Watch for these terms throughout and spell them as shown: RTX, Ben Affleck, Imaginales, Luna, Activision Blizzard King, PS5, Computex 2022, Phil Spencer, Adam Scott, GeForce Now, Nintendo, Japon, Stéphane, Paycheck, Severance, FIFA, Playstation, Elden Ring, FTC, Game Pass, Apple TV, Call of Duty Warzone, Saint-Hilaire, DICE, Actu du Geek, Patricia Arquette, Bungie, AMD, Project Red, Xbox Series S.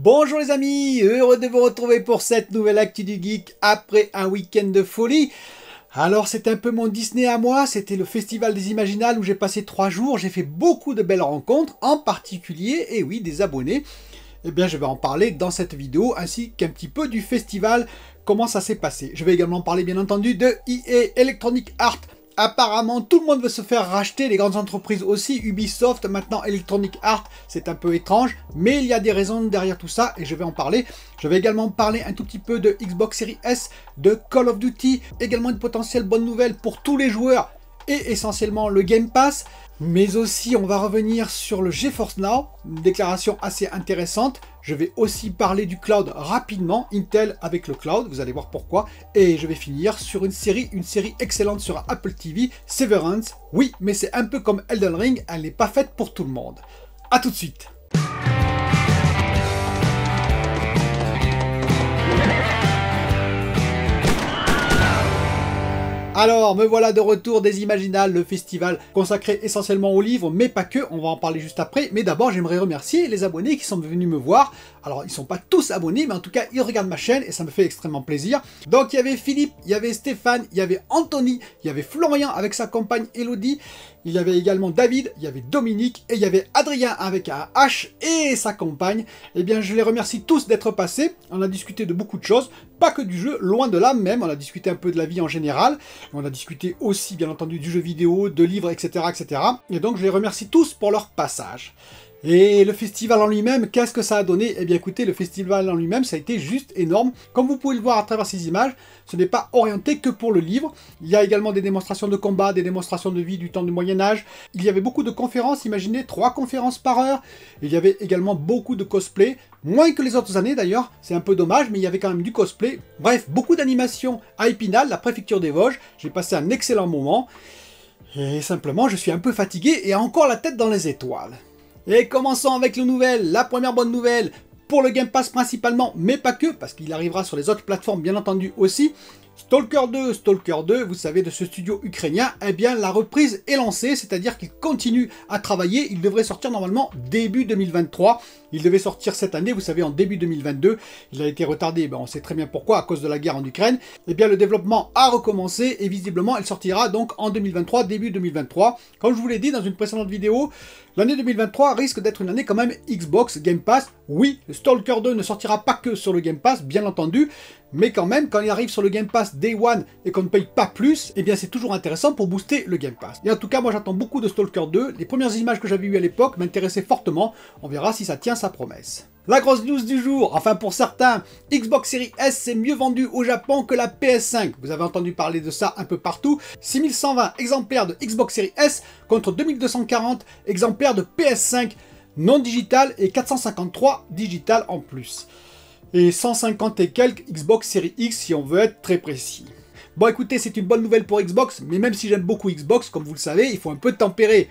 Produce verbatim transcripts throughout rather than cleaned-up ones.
Bonjour les amis, heureux de vous retrouver pour cette nouvelle Actu du Geek après un week-end de folie. Alors c'était un peu mon Disney à moi, c'était le festival des Imaginales où j'ai passé trois jours, j'ai fait beaucoup de belles rencontres, en particulier, et eh oui, des abonnés. Eh bien je vais en parler dans cette vidéo, ainsi qu'un petit peu du festival, comment ça s'est passé. Je vais également parler bien entendu de E A, Electronic Arts. Apparemment, tout le monde veut se faire racheter, les grandes entreprises aussi, Ubisoft, maintenant Electronic Arts, c'est un peu étrange, mais il y a des raisons derrière tout ça, et je vais en parler. Je vais également parler un tout petit peu de Xbox Series S, de Call of Duty, également une potentielle bonne nouvelle pour tous les joueurs, et essentiellement le Game Pass, mais aussi on va revenir sur le GeForce Now, une déclaration assez intéressante. Je vais aussi parler du cloud rapidement, Intel avec le cloud, vous allez voir pourquoi, et je vais finir sur une série, une série excellente sur Apple T V, Severance, oui, mais c'est un peu comme Elden Ring, elle n'est pas faite pour tout le monde. A tout de suite. Alors, me voilà de retour des Imaginales, le festival consacré essentiellement aux livres, mais pas que, on va en parler juste après. Mais d'abord, j'aimerais remercier les abonnés qui sont venus me voir. Alors, ils ne sont pas tous abonnés, mais en tout cas, ils regardent ma chaîne et ça me fait extrêmement plaisir. Donc, il y avait Philippe, il y avait Stéphane, il y avait Anthony, il y avait Florian avec sa compagne Elodie, il y avait également David, il y avait Dominique et il y avait Adrien avec un H et sa compagne. Eh bien, je les remercie tous d'être passés. On a discuté de beaucoup de choses, pas que du jeu, loin de là même. On a discuté un peu de la vie en général. On a discuté aussi, bien entendu, du jeu vidéo, de livres, et cetera, et cetera. Et donc, je les remercie tous pour leur passage. Et le festival en lui-même, qu'est-ce que ça a donné? Eh bien, écoutez, le festival en lui-même, ça a été juste énorme. Comme vous pouvez le voir à travers ces images, ce n'est pas orienté que pour le livre. Il y a également des démonstrations de combat, des démonstrations de vie du temps du Moyen-Âge. Il y avait beaucoup de conférences, imaginez, trois conférences par heure. Il y avait également beaucoup de cosplay. Moins que les autres années d'ailleurs, c'est un peu dommage, mais il y avait quand même du cosplay. Bref, beaucoup d'animations à Épinal, la préfecture des Vosges. J'ai passé un excellent moment. Et simplement, je suis un peu fatigué et encore la tête dans les étoiles. Et commençons avec les nouvelles, la première bonne nouvelle, pour le Game Pass principalement, mais pas que, parce qu'il arrivera sur les autres plateformes bien entendu aussi. Stalker deux, Stalker deux, vous savez, de ce studio ukrainien, eh bien la reprise est lancée, c'est-à-dire qu'il continue à travailler, il devrait sortir normalement début deux mille vingt-trois, il devait sortir cette année, vous savez, en début deux mille vingt-deux, il a été retardé, ben, on sait très bien pourquoi, à cause de la guerre en Ukraine, eh bien le développement a recommencé, et visiblement elle sortira donc en deux mille vingt-trois, début deux mille vingt-trois, comme je vous l'ai dit dans une précédente vidéo, l'année deux mille vingt-trois risque d'être une année quand même Xbox, Game Pass, oui, Stalker deux ne sortira pas que sur le Game Pass, bien entendu, mais quand même, quand il arrive sur le Game Pass Day One et qu'on ne paye pas plus, eh bien c'est toujours intéressant pour booster le Game Pass. Et en tout cas, moi j'attends beaucoup de Stalker deux. Les premières images que j'avais eues à l'époque m'intéressaient fortement. On verra si ça tient sa promesse. La grosse news du jour, enfin pour certains, Xbox Series S s'est mieux vendue au Japon que la P S cinq. Vous avez entendu parler de ça un peu partout. six mille cent vingt exemplaires de Xbox Series S contre deux mille deux cent quarante exemplaires de P S cinq non digital et quatre cent cinquante-trois digital en plus. Et cent cinquante et quelques Xbox Series X si on veut être très précis. Bon écoutez, c'est une bonne nouvelle pour Xbox, mais même si j'aime beaucoup Xbox, comme vous le savez, il faut un peu tempérer.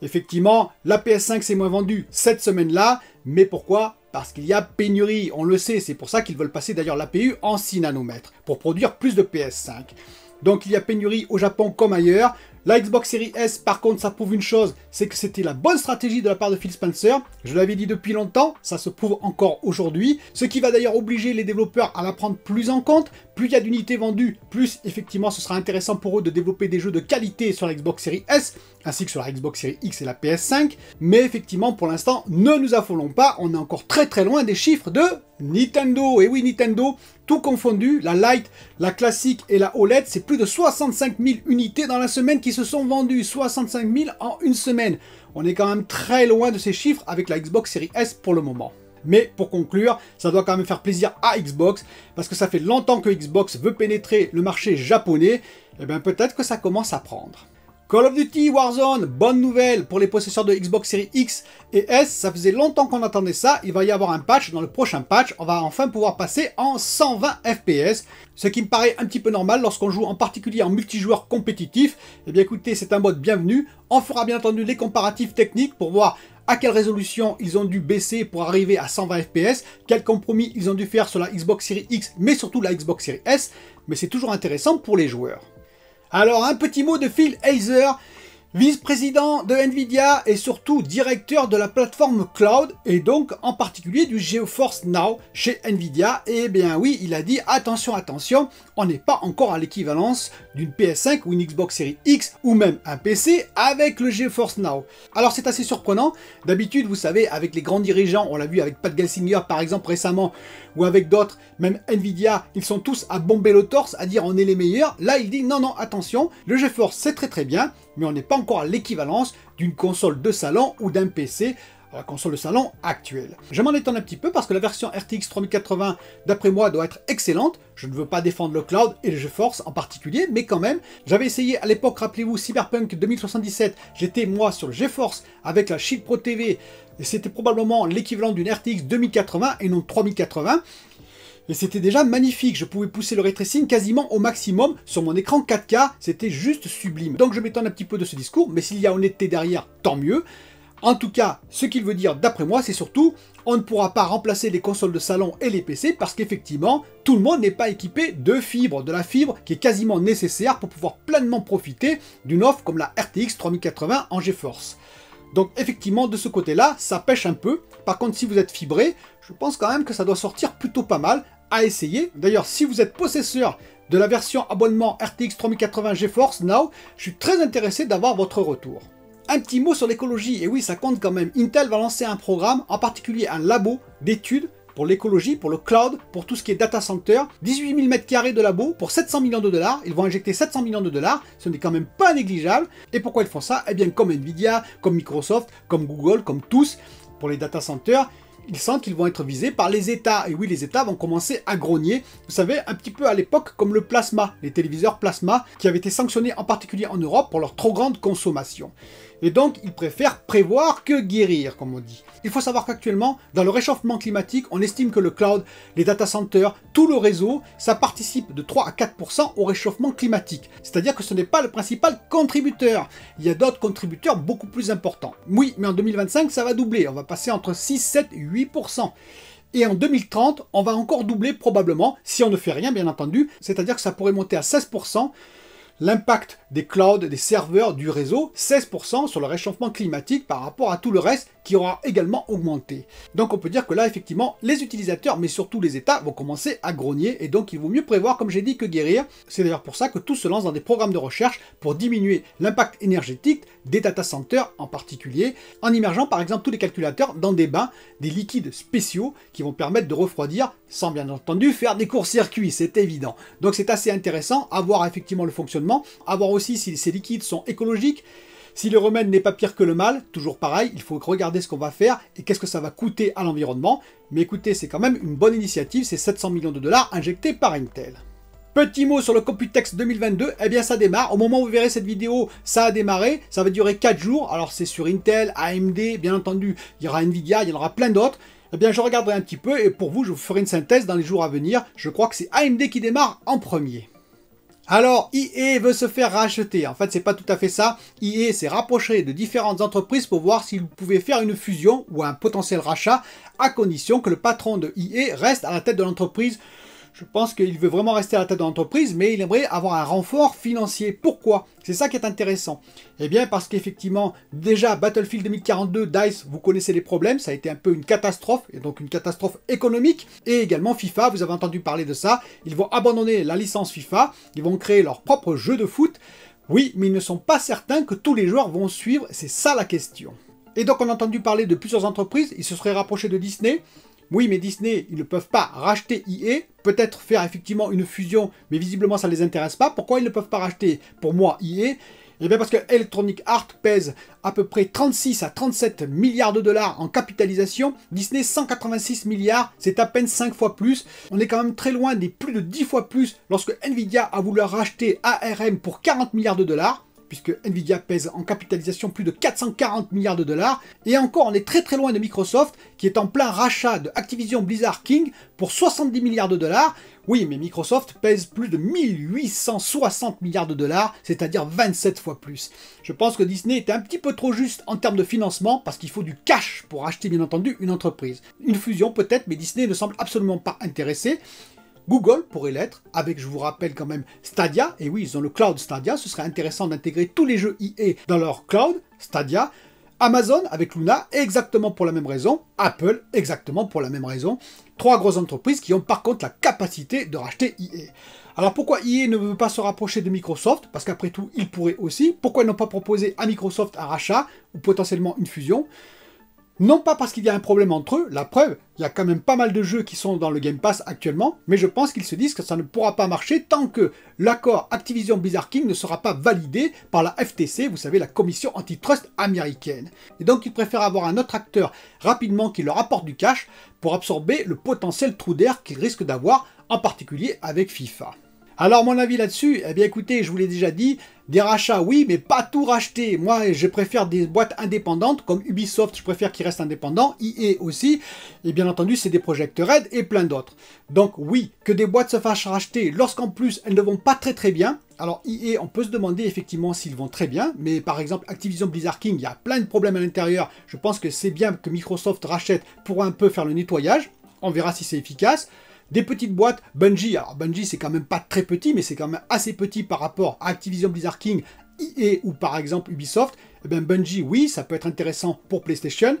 Effectivement, la P S cinq s'est moins vendue cette semaine-là, mais pourquoi ? Parce qu'il y a pénurie, on le sait, c'est pour ça qu'ils veulent passer d'ailleurs l'A P U en six nanomètres, pour produire plus de P S cinq. Donc il y a pénurie au Japon comme ailleurs. La Xbox Series S, par contre, ça prouve une chose, c'est que c'était la bonne stratégie de la part de Phil Spencer. Je l'avais dit depuis longtemps, ça se prouve encore aujourd'hui. Ce qui va d'ailleurs obliger les développeurs à la prendre plus en compte. Plus il y a d'unités vendues, plus effectivement ce sera intéressant pour eux de développer des jeux de qualité sur la Xbox Series S, ainsi que sur la Xbox Series X et la P S cinq. Mais effectivement, pour l'instant, ne nous affolons pas, on est encore très très loin des chiffres de Nintendo. Et oui, Nintendo, tout confondu, la Lite, la classique et la O L E D, c'est plus de soixante-cinq mille unités dans la ssemaine qui se sont vendus, soixante-cinq mille en une semaine. On est quand même très loin de ces chiffres avec la Xbox Series S pour le moment. Mais pour conclure, ça doit quand même faire plaisir à Xbox, parce que ça fait longtemps que Xbox veut pénétrer le marché japonais, et bien peut-être que ça commence à prendre. Call of Duty Warzone, bonne nouvelle pour les possesseurs de Xbox Series X et S, ça faisait longtemps qu'on attendait ça, il va y avoir un patch, dans le prochain patch, on va enfin pouvoir passer en cent vingt F P S. Ce qui me paraît un petit peu normal lorsqu'on joue en particulier en multijoueur compétitif. Eh bien écoutez, c'est un mode bienvenu. On fera bien entendu les comparatifs techniques pour voir à quelle résolution ils ont dû baisser pour arriver à cent vingt F P S, quel compromis ils ont dû faire sur la Xbox Series X, mais surtout la Xbox Series S. Mais c'est toujours intéressant pour les joueurs. Alors un petit mot de Phil Hazer. vice-président de Nvidia et surtout directeur de la plateforme cloud et donc en particulier du GeForce Now chez Nvidia. Et bien oui, il a dit attention, attention, on n'est pas encore à l'équivalence d'une P S cinq ou une Xbox Series X ou même un P C avec le GeForce Now. Alors c'est assez surprenant, d'habitude vous savez avec les grands dirigeants, on l'a vu avec Pat Gelsinger par exemple récemment ou avec d'autres, même Nvidia, ils sont tous à bomber le torse, à dire on est les meilleurs. Là il dit non non attention, le GeForce c'est très très bien, mais on n'est pas encore à l'équivalence d'une console de salon ou d'un P C, la console de salon actuelle. Je m'en étonne un petit peu parce que la version R T X trente quatre-vingts d'après moi doit être excellente. Je ne veux pas défendre le cloud et le GeForce en particulier, mais quand même, j'avais essayé à l'époque, rappelez-vous, Cyberpunk deux mille soixante-dix-sept, j'étais moi sur le GeForce avec la Shield Pro T V, et c'était probablement l'équivalent d'une R T X deux mille quatre-vingts et non trois mille quatre-vingts. Et c'était déjà magnifique, je pouvais pousser le ray tracing quasiment au maximum sur mon écran quatre K, c'était juste sublime. Donc je m'étonne un petit peu de ce discours, mais s'il y a honnêteté derrière, tant mieux. En tout cas, ce qu'il veut dire d'après moi, c'est surtout, on ne pourra pas remplacer les consoles de salon et les P C parce qu'effectivement, tout le monde n'est pas équipé de fibre, de la fibre qui est quasiment nécessaire pour pouvoir pleinement profiter d'une offre comme la R T X trente quatre-vingts en GeForce. Donc effectivement, de ce côté-là, ça pêche un peu. Par contre, si vous êtes fibré, je pense quand même que ça doit sortir plutôt pas mal. À essayer. D'ailleurs, si vous êtes possesseur de la version abonnement R T X trente quatre-vingts GeForce Now, je suis très intéressé d'avoir votre retour. Un petit mot sur l'écologie, et oui, ça compte quand même. Intel va lancer un programme, en particulier un labo d'études pour l'écologie, pour le cloud, pour tout ce qui est data center. dix-huit mille mètres carrés de labo pour sept cents millions de dollars. Ils vont injecter sept cents millions de dollars. Ce n'est quand même pas négligeable. Et pourquoi ils font ça? Eh bien, comme Nvidia, comme Microsoft, comme Google, comme tous, pour les data centers, ils sentent qu'ils vont être visés par les États. Et oui, les États vont commencer à grogner. Vous savez, un petit peu à l'époque, comme le plasma, les téléviseurs plasma, qui avaient été sanctionnés en particulier en Europe pour leur trop grande consommation. Et donc, ils préfèrent prévoir que guérir, comme on dit. Il faut savoir qu'actuellement, dans le réchauffement climatique, on estime que le cloud, les data centers, tout le réseau, ça participe de trois à quatre pour cent au réchauffement climatique. C'est-à-dire que ce n'est pas le principal contributeur. Il y a d'autres contributeurs beaucoup plus importants. Oui, mais en deux mille vingt-cinq, ça va doubler. On va passer entre six, sept, huit pour cent. Et en deux mille trente, on va encore doubler probablement, si on ne fait rien, bien entendu. C'est-à-dire que ça pourrait monter à seize pour cent. L'impact des clouds, des serveurs, du réseau, seize pour cent sur le réchauffement climatique par rapport à tout le reste qui aura également augmenté. Donc on peut dire que là, effectivement, les utilisateurs, mais surtout les États, vont commencer à grogner et donc il vaut mieux prévoir, comme j'ai dit, que guérir. C'est d'ailleurs pour ça que tout se lance dans des programmes de recherche pour diminuer l'impact énergétique des data centers en particulier, en immergeant par exemple tous les calculateurs dans des bains, des liquides spéciaux qui vont permettre de refroidir sans bien entendu faire des courts-circuits, c'est évident. Donc c'est assez intéressant à voir effectivement le fonctionnement, à voir aussi si ces liquides sont écologiques, si le remède n'est pas pire que le mal, toujours pareil, il faut regarder ce qu'on va faire et qu'est-ce que ça va coûter à l'environnement. Mais écoutez, c'est quand même une bonne initiative, c'est sept cents millions de dollars injectés par Intel. Petit mot sur le Computex deux mille vingt-deux, eh bien ça démarre, au moment où vous verrez cette vidéo, ça a démarré, ça va durer quatre jours, alors c'est sur Intel, A M D, bien entendu, il y aura Nvidia, il y en aura plein d'autres. Eh bien je regarderai un petit peu et pour vous, je vous ferai une synthèse dans les jours à venir, je crois que c'est A M D qui démarre en premier. Alors, E A veut se faire racheter. En fait, c'est pas tout à fait ça. E A s'est rapproché de différentes entreprises pour voir s'ils pouvaient faire une fusion ou un potentiel rachat, à condition que le patron de E A reste à la tête de l'entreprise. Je pense qu'il veut vraiment rester à la tête de l'entreprise, mais il aimerait avoir un renfort financier. Pourquoi? C'est ça qui est intéressant. Eh bien, parce qu'effectivement, déjà, Battlefield deux mille quarante-deux, DICE, vous connaissez les problèmes, ça a été un peu une catastrophe, et donc une catastrophe économique. Et également FIFA, vous avez entendu parler de ça, ils vont abandonner la licence FIFA, ils vont créer leur propre jeu de foot. Oui, mais ils ne sont pas certains que tous les joueurs vont suivre, c'est ça la question. Et donc, on a entendu parler de plusieurs entreprises, ils se seraient rapprochés de Disney. Oui, mais Disney, ils ne peuvent pas racheter E A, peut-être faire effectivement une fusion, mais visiblement ça ne les intéresse pas. Pourquoi ils ne peuvent pas racheter, pour moi, E A? Eh bien parce que Electronic Arts pèse à peu près trente-six à trente-sept milliards de dollars en capitalisation, Disney cent quatre-vingt-six milliards, c'est à peine cinq fois plus. On est quand même très loin des plus de dix fois plus lorsque Nvidia a voulu racheter A R M pour quarante milliards de dollars. Puisque Nvidia pèse en capitalisation plus de quatre cent quarante milliards de dollars. Et encore, on est très très loin de Microsoft, qui est en plein rachat de Activision Blizzard King pour soixante-dix milliards de dollars. Oui, mais Microsoft pèse plus de mille huit cent soixante milliards de dollars, c'est-à-dire vingt-sept fois plus. Je pense que Disney était un petit peu trop juste en termes de financement, parce qu'il faut du cash pour acheter bien entendu une entreprise. Une fusion peut-être, mais Disney ne semble absolument pas intéressé. Google pourrait l'être, avec, je vous rappelle quand même, Stadia, et oui, ils ont le cloud Stadia, ce serait intéressant d'intégrer tous les jeux I A dans leur cloud Stadia, Amazon avec Luna, exactement pour la même raison, Apple, exactement pour la même raison, trois grosses entreprises qui ont par contre la capacité de racheter I A. Alors pourquoi I A ne veut pas se rapprocher de Microsoft? Parce qu'après tout, ils pourraient aussi. Pourquoi ils n'ont pas proposé à Microsoft un rachat, ou potentiellement une fusion? Non pas parce qu'il y a un problème entre eux, la preuve, il y a quand même pas mal de jeux qui sont dans le Game Pass actuellement, mais je pense qu'ils se disent que ça ne pourra pas marcher tant que l'accord Activision Blizzard King ne sera pas validé par la F T C, vous savez, la commission antitrust américaine. Et donc ils préfèrent avoir un autre acteur rapidement qui leur apporte du cash pour absorber le potentiel trou d'air qu'ils risquent d'avoir, en particulier avec FIFA. Alors mon avis là-dessus, eh bien écoutez, je vous l'ai déjà dit, des rachats oui, mais pas tout racheter. Moi je préfère des boîtes indépendantes, comme Ubisoft, je préfère qu'ils restent indépendants, I A aussi, et bien entendu c'est des Project Red et plein d'autres. Donc oui, que des boîtes se fassent racheter lorsqu'en plus elles ne vont pas très très bien. Alors I A, on peut se demander effectivement s'ils vont très bien, mais par exemple Activision Blizzard King, il y a plein de problèmes à l'intérieur, je pense que c'est bien que Microsoft rachète pour un peu faire le nettoyage, on verra si c'est efficace. Des petites boîtes, Bungie, alors Bungie c'est quand même pas très petit, mais c'est quand même assez petit par rapport à Activision Blizzard King, I A ou par exemple Ubisoft. Eh bien Bungie, oui, ça peut être intéressant pour PlayStation,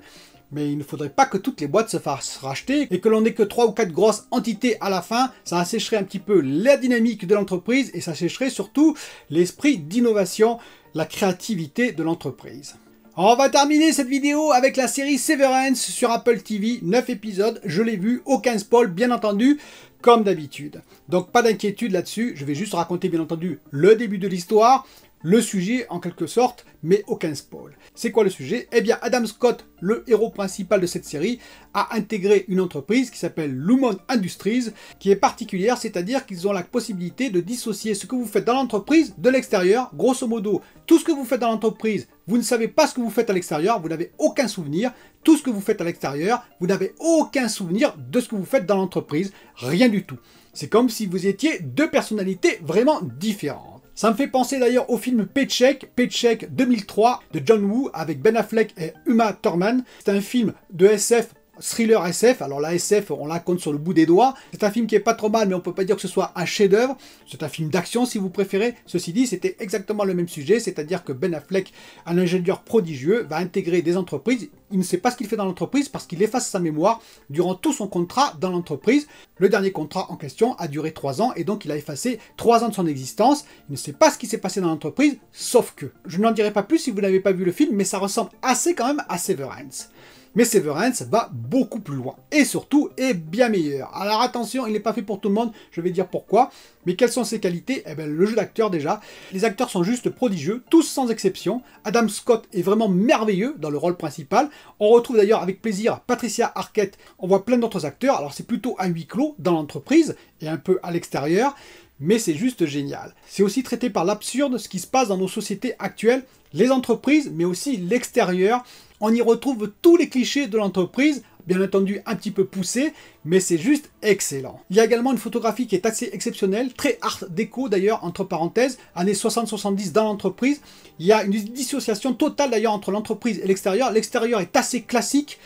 mais il ne faudrait pas que toutes les boîtes se fassent racheter, et que l'on n'ait que trois ou quatre grosses entités à la fin, ça assécherait un petit peu la dynamique de l'entreprise, et ça assécherait surtout l'esprit d'innovation, la créativité de l'entreprise. On va terminer cette vidéo avec la série Severance sur Apple T V, neuf épisodes, je l'ai vu, aucun spoil bien entendu, comme d'habitude. Donc pas d'inquiétude là-dessus, je vais juste raconter bien entendu le début de l'histoire, le sujet en quelque sorte, mais aucun spoil. C'est quoi le sujet? Eh bien Adam Scott, le héros principal de cette série, a intégré une entreprise qui s'appelle Lumon Industries, qui est particulière, c'est-à-dire qu'ils ont la possibilité de dissocier ce que vous faites dans l'entreprise de l'extérieur, grosso modo, tout ce que vous faites dans l'entreprise. Vous ne savez pas ce que vous faites à l'extérieur, vous n'avez aucun souvenir. Tout ce que vous faites à l'extérieur, vous n'avez aucun souvenir de ce que vous faites dans l'entreprise, rien du tout. C'est comme si vous étiez deux personnalités vraiment différentes. Ça me fait penser d'ailleurs au film Paycheck, Paycheck deux mille trois de John Woo avec Ben Affleck et Uma Thurman. C'est un film de S F, thriller S F, alors la S F on la compte sur le bout des doigts, c'est un film qui est pas trop mal mais on peut pas dire que ce soit un chef d'œuvre, c'est un film d'action si vous préférez, ceci dit c'était exactement le même sujet, c'est à dire que Ben Affleck, un ingénieur prodigieux, va intégrer des entreprises, il ne sait pas ce qu'il fait dans l'entreprise parce qu'il efface sa mémoire durant tout son contrat dans l'entreprise, le dernier contrat en question a duré trois ans et donc il a effacé trois ans de son existence, il ne sait pas ce qui s'est passé dans l'entreprise, sauf que, je n'en dirai pas plus si vous n'avez pas vu le film mais ça ressemble assez quand même à Severance. Mais Severance va beaucoup plus loin, et surtout est bien meilleur. Alors attention, il n'est pas fait pour tout le monde, je vais dire pourquoi, mais quelles sont ses qualités? Eh bien le jeu d'acteur déjà, les acteurs sont juste prodigieux, tous sans exception, Adam Scott est vraiment merveilleux dans le rôle principal, on retrouve d'ailleurs avec plaisir Patricia Arquette, on voit plein d'autres acteurs, alors c'est plutôt à huis clos dans l'entreprise, et un peu à l'extérieur, mais c'est juste génial. C'est aussi traité par l'absurde ce qui se passe dans nos sociétés actuelles, les entreprises, mais aussi l'extérieur. On y retrouve tous les clichés de l'entreprise, bien entendu un petit peu poussé, mais c'est juste excellent. Il y a également une photographie qui est assez exceptionnelle, très art déco d'ailleurs, entre parenthèses, années soixante soixante-dix dans l'entreprise. Il y a une dissociation totale d'ailleurs entre l'entreprise et l'extérieur. L'extérieur est assez classique.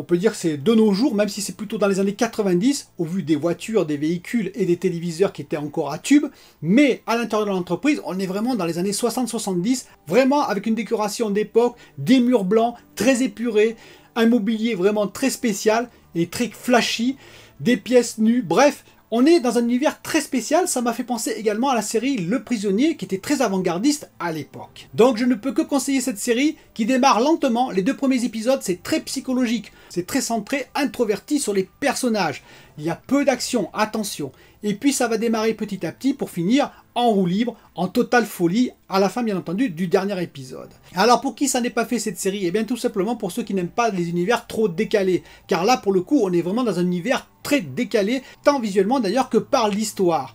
On peut dire que c'est de nos jours, même si c'est plutôt dans les années quatre-vingt-dix, au vu des voitures, des véhicules et des téléviseurs qui étaient encore à tube. Mais à l'intérieur de l'entreprise, on est vraiment dans les années soixante soixante-dix, vraiment avec une décoration d'époque, des murs blancs très épurés, un mobilier vraiment très spécial et très flashy, des pièces nues, bref. On est dans un univers très spécial, ça m'a fait penser également à la série Le Prisonnier qui était très avant-gardiste à l'époque. Donc je ne peux que conseiller cette série qui démarre lentement, les deux premiers épisodes c'est très psychologique, c'est très centré, introverti sur les personnages. Il y a peu d'action, attention, et puis ça va démarrer petit à petit pour finir en roue libre, en totale folie, à la fin bien entendu du dernier épisode. Alors pour qui ça n'est pas fait cette série? Eh bien tout simplement pour ceux qui n'aiment pas les univers trop décalés, car là pour le coup on est vraiment dans un univers très décalé, tant visuellement d'ailleurs que par l'histoire.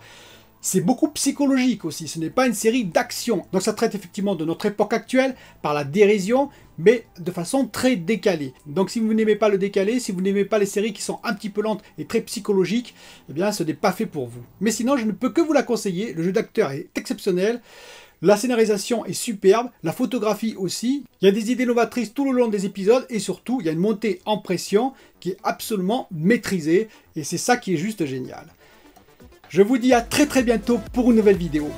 C'est beaucoup psychologique aussi, ce n'est pas une série d'action, donc ça traite effectivement de notre époque actuelle, par la dérision, mais de façon très décalée. Donc si vous n'aimez pas le décalé, si vous n'aimez pas les séries qui sont un petit peu lentes et très psychologiques, eh bien ce n'est pas fait pour vous. Mais sinon je ne peux que vous la conseiller, le jeu d'acteur est exceptionnel, la scénarisation est superbe, la photographie aussi, il y a des idées novatrices tout le long des épisodes, et surtout il y a une montée en pression qui est absolument maîtrisée, et c'est ça qui est juste génial. Je vous dis à très très bientôt pour une nouvelle vidéo.